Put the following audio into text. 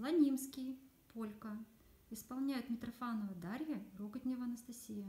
Слонимский, полька. Исполняют Митрофанова Дарья, Роготнева Анастасия.